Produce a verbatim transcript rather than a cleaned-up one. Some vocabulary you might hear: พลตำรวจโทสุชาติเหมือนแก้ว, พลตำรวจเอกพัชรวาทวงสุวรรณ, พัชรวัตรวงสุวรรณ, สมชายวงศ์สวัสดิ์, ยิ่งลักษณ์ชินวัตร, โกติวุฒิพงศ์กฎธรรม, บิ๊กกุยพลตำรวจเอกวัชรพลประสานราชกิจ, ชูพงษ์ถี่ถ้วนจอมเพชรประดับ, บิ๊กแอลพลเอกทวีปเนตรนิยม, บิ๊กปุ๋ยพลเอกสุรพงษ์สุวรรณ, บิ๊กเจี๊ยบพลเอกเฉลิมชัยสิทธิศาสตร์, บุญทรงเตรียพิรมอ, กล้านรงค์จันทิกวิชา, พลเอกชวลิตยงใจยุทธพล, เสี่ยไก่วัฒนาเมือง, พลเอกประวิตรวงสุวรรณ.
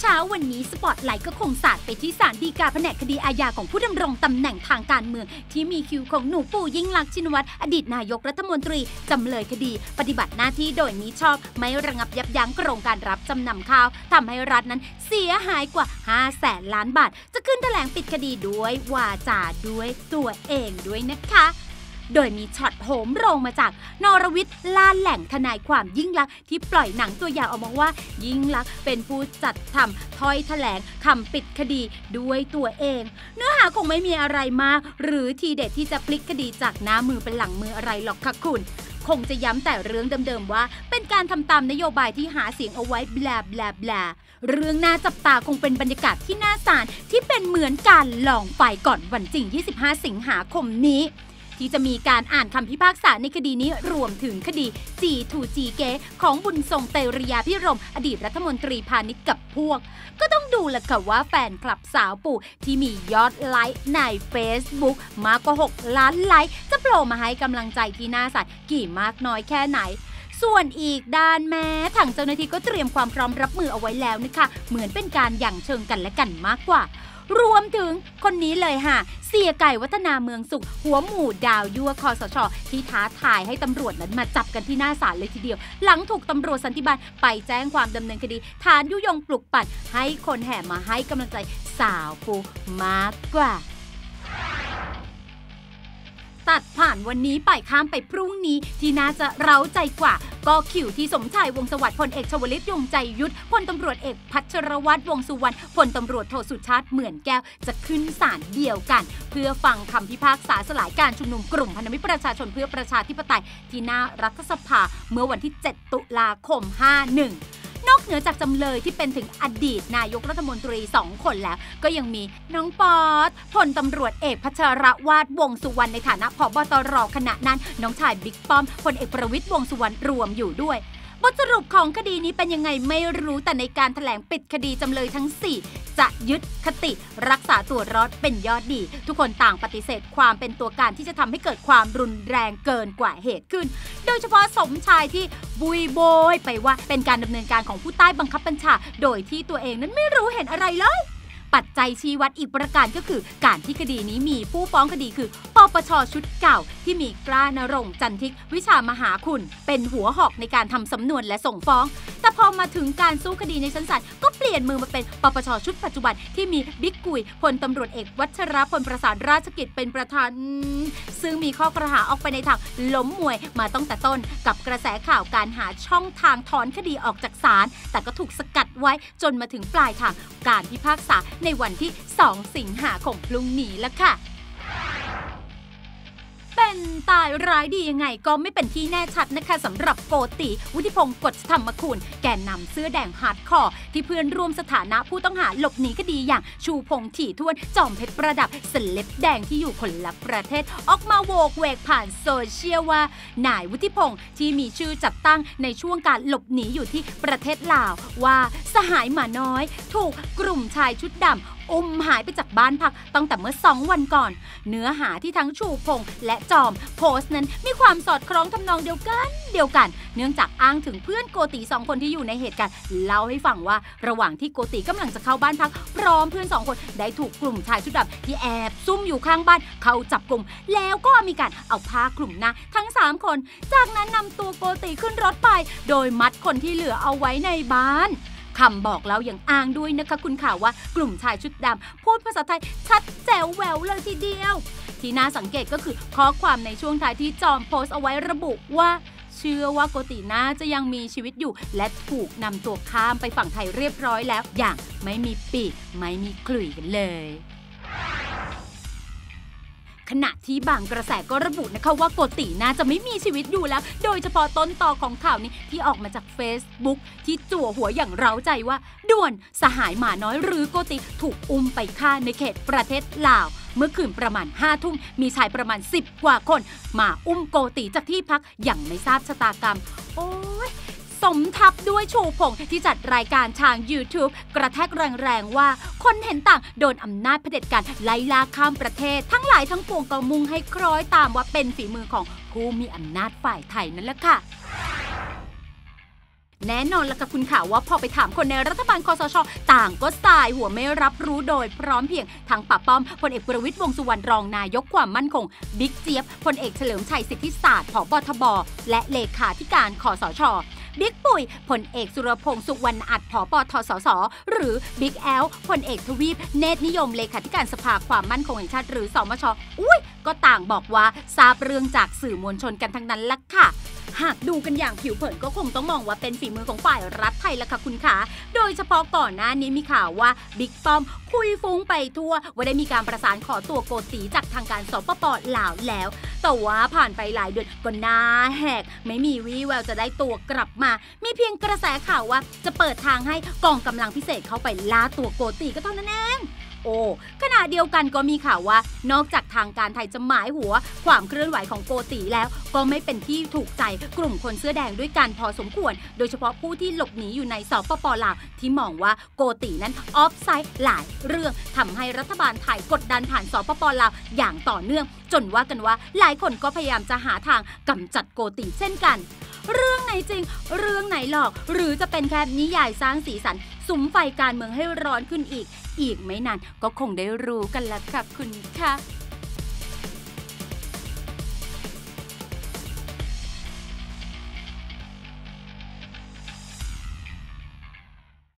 เช้าวันนี้สปอตไลท์ก็คงสาดไปที่ศาลฎีกาแผนกคดีอาญาของผู้ดำรงตำแหน่งทางการเมืองที่มีคิวของหนูปู่ยิ่งลักษณ์ชินวัตรอดีตนายกรัฐมนตรีจำเลยคดีปฏิบัติหน้าที่โดยมิชอบไม่ระงับยับยั้งโครงการรับจำนำข้าวทำให้รัฐนั้นเสียหายกว่าห้าแสนล้านบาทจะขึ้นแถลงปิดคดีด้วยวาจาด้วยตัวเองด้วยนะคะโดยมีช็อตโหมโรงมาจากนรวิทย์ล่าแหล่งทนายความยิ่งลักษณ์ที่ปล่อยหนังตัวยาวออกมาว่ายิ่งลักษณ์เป็นผู้จัดทำถ้อยแถลงคำปิดคดีด้วยตัวเองเนื้อหาคงไม่มีอะไรมากหรือทีเด็ดที่จะพลิกคดีจากหน้ามือเป็นหลังมืออะไรหรอกค่ะคุณคงจะย้ำแต่เรื่องเดิมๆว่าเป็นการทำตามนโยบายที่หาเสียงเอาไว้แบลแบลแบลเรื่องน่าจับตาคงเป็นบรรยากาศที่น่าสานที่เป็นเหมือนการลองไฟก่อนวันจริงยี่สิบห้าสิงหาคมนี้ที่จะมีการอ่านคำพิพากษาในคดีนี้รวมถึงคดี จี ทู จี เก๊ของบุญทรงเตรียพิรมอดีตรัฐมนตรีพาณิชย์กับพวกก็ต้องดูแหละค่ะว่าแฟนคลับสาวปู่ที่มียอดไลค์ใน เฟซบุ๊ก มากกว่าหกล้านไลค์จะโผล่มาให้กำลังใจที่หน้าศาลกี่มากน้อยแค่ไหนส่วนอีกด้านแม้ทางเจ้าหน้าที่ก็เตรียมความพร้อมรับมือเอาไว้แล้วนะคะเหมือนเป็นการหยั่งเชิงกันและกันมากกว่ารวมถึงคนนี้เลยค่ะเสี่ยไก่วัฒนาเมืองสุขหัวหมู่ดาวยั่วคสช.ที่ท้าทายให้ตำรวจนั้นมาจับกันที่หน้าศาลเลยทีเดียวหลังถูกตำรวจสันติบาลไปแจ้งความดำเนินคดีฐานยุยงปลุกปั่นให้คนแห่มาให้กำลังใจสาวปู่มากกว่าตัดผ่านวันนี้ไปข้ามไปพรุ่งนี้ที่น่าจะเร้าใจกว่าก็คิวที่สมชายวงศ์สวัสดิ์พลเอกชวลิตยงใจยุทธพลตำรวจเอกพัชรวัตรวงสุวรรณพลตำรวจโทสุชาติเหมือนแก้วจะขึ้นศาลเดียวกันเพื่อฟังคำพิพากษาสลายการชุมนุมกลุ่มพันธมิตรประชาชนเพื่อประชาธิปไตยที่หน้ารัฐสภาเมื่อวันที่เจ็ดตุลาคมห้าสิบเอ็ดนอกเหนือจากจำเลยที่เป็นถึงอดีตนายกรัฐมนตรีสองคนแล้วก็ยังมีน้องป๊อตพลตำรวจเอกพัชรวาทวงสุวรรณในฐานะผบ.ตร.ขณะนั้นน้องชายบิ๊กป้อมพลเอกประวิตรวงสุวรรณรวมอยู่ด้วยบทสรุปของคดีนี้เป็นยังไงไม่รู้แต่ในการแถลงปิดคดีจำเลยทั้งสี่จะยึดคติรักษาตัวรอดเป็นยอดดีทุกคนต่างปฏิเสธความเป็นตัวการที่จะทำให้เกิดความรุนแรงเกินกว่าเหตุขึ้นโดยเฉพาะสมชายที่บุยโบยไปว่าเป็นการดำเนินการของผู้ใต้บังคับบัญชาโดยที่ตัวเองนั้นไม่รู้เห็นอะไรเลยปัจจัยชี้วัดอีกประการก็คือการที่คดีนี้มีผู้ฟ้องคดีคือปปช.ชุดเก่าที่มีกล้านรงค์จันทิกวิชามหาคุณเป็นหัวหอกในการทำสำนวนและส่งฟ้องแต่พอมาถึงการสู้คดีในชั้นศาลก็เปลี่ยนมือมาเป็นปปช.ชุดปัจจุบันที่มีบิ๊กกุยพลตำรวจเอกวัชรพลประสานราชกิจเป็นประธานซึ่งมีข้อกล่าวหาออกไปในทางล้มมวยมาตั้งแต่ต้นกับกระแสข่าวการหาช่องทางถอนคดีออกจากศาลแต่ก็ถูกสกัดไว้จนมาถึงปลายทางการพิพากษาในวันที่สองสิงหาคมพรุ่งนี้ละค่ะเป็นตายร้ายดียังไงก็ไม่เป็นที่แน่ชัดนะคะสำหรับโกติวุฒิพงศ์กฎธรรมคุณแกนนำเสื้อแดงฮาร์ดคอร์ที่เพื่อนร่วมสถานะผู้ต้องหาหลบหนีคดีอย่างชูพงษ์ถี่ถ้วนจอมเพชรประดับเซเลบแดงที่อยู่คนละประเทศออกมาโวกเวกผ่านโซเชียลว่านายวุฒิพงศ์ที่มีชื่อจัดตั้งในช่วงการหลบหนีอยู่ที่ประเทศลาวว่าสหายหมาน้อยถูกกลุ่มชายชุดดำอุ้มหายไปจากบ้านพักตั้งแต่เมื่อสองวันก่อนเนื้อหาที่ทั้งชูพงษ์และจอมโพสต์นั้นมีความสอดคล้องทำนองเดียวกันเดียวกันเนื่องจากอ้างถึงเพื่อนโกติสองคนที่อยู่ในเหตุการณ์เล่าให้ฟังว่าระหว่างที่โกติกำลังจะเข้าบ้านพักพร้อมเพื่อนสองคนได้ถูกกลุ่มชายชุดดำที่แอบซุ่มอยู่ข้างบ้านเข้าจับกลุ่มแล้วก็มีการเอาผ้าคลุมหน้าทั้งสามคนจากนั้นนำตัวโกติขึ้นรถไปโดยมัดคนที่เหลือเอาไว้ในบ้านคำบอกเล่าอย่างอ้างด้วยนะคะคุณข่าวว่ากลุ่มชายชุดดำพูดภาษาไทยชัดแจ๋วแหววเลยทีเดียวที่น่าสังเกตก็คือข้อความในช่วงท้ายที่จอมโพสต์เอาไว้ระบุว่าเชื่อว่าโกติน่าจะยังมีชีวิตอยู่และถูกนำตัวข้ามไปฝั่งไทยเรียบร้อยแล้วอย่างไม่มีปีกไม่มีขลุ่ยกันเลยขณะที่บางกระแสก็ระบุนะคะว่าโกติน่าจะไม่มีชีวิตอยู่แล้วโดยเฉพาะต้นตอของข่าวนี้ที่ออกมาจาก เฟซบุ๊ก ที่จั่วหัวอย่างเร้าใจว่าด่วนสหายหมาน้อยหรือโกติถูกอุ้มไปฆ่าในเขตประเทศลาวเมื่อคืนประมาณห้าทุ่มมีชายประมาณสิบกว่าคนมาอุ้มโกติจากที่พักอย่างไม่ทราบชะตากรรมโอ้ยสมทับด้วยชูพงษ์ที่จัดรายการทาง ยูทูบ กระแทกแรงๆว่าคนเห็นต่างโดนอำนาจเผด็จการไล่ล่าข้ามประเทศทั้งหลายทั้งปวงก็มุ่งให้คล้อยตามว่าเป็นฝีมือของผู้มีอำนาจฝ่ายไทยนั่นแหละค่ะ แน่นอนละค่ะคุณข่าวว่าพอไปถามคนในรัฐบาลคสช.ต่างก็สายหัวไม่รับรู้โดยพร้อมเพียงทางป้าป้อมพลเอกประวิตรวงษ์สุวรรณรองนายกความมั่นคงบิ๊กเจี๊ยบพลเอกเฉลิมชัยสิทธิศาสตร์ผบ.ทบ.และเลขาธิการคสช.บิ๊กปุ๋ยพลเอกสุรพงษ์สุวรรณอัดผบ.ทสส.หรือบิ๊กแอลพลเอกทวีปเนตรนิยมเลขาธิการสภาความมั่นคงแห่งชาติหรือสมช.อุ้ยก็ต่างบอกว่าทราบเรื่องจากสื่อมวลชนกันทั้งนั้นละค่ะหากดูกันอย่างผิวเผินก็คงต้องมองว่าเป็นฝีมือของฝ่ายรัฐไทยละค่ะคุณขาโดยเฉพาะก่อนหน้านี้มีข่าวว่าบิ๊กป้อมคุยฟุ้งไปทั่วว่าได้มีการประสานขอตัวโกตีจากทางการสปป.ลาวแล้วแต่ว่าผ่านไปหลายเดือนก็หน้าแหกไม่มีวี่แววจะได้ตัวกลับมามีเพียงกระแสข่าวว่าจะเปิดทางให้กองกำลังพิเศษเข้าไปล่าตัวโกตีก็เท่านั้นเองโอ้ขณะเดียวกันก็มีข่าวว่านอกจากทางการไทยจะหมายหัวความเคลื่อนไหวของโกตีแล้วก็ไม่เป็นที่ถูกใจกลุ่มคนเสื้อแดงด้วยกันพอสมควรโดยเฉพาะผู้ที่หลบหนีอยู่ในสปป.ลาวที่มองว่าโกตีนั้นออฟไซด์หลายเรื่องทำให้รัฐบาลไทยกดดันผ่านสปป.ลาวอย่างต่อเนื่องจนว่ากันว่าหลายคนก็พยายามจะหาทางกำจัดโกตีเช่นกันเรื่องไหนจริงเรื่องไหนหลอกหรือจะเป็นแค่นิยายสร้างสีสันสุมไฟการเมืองให้ร้อนขึ้นอีกอีกไม่นานก็คงได้รู้กันแล้วค่ะคุณค่ะ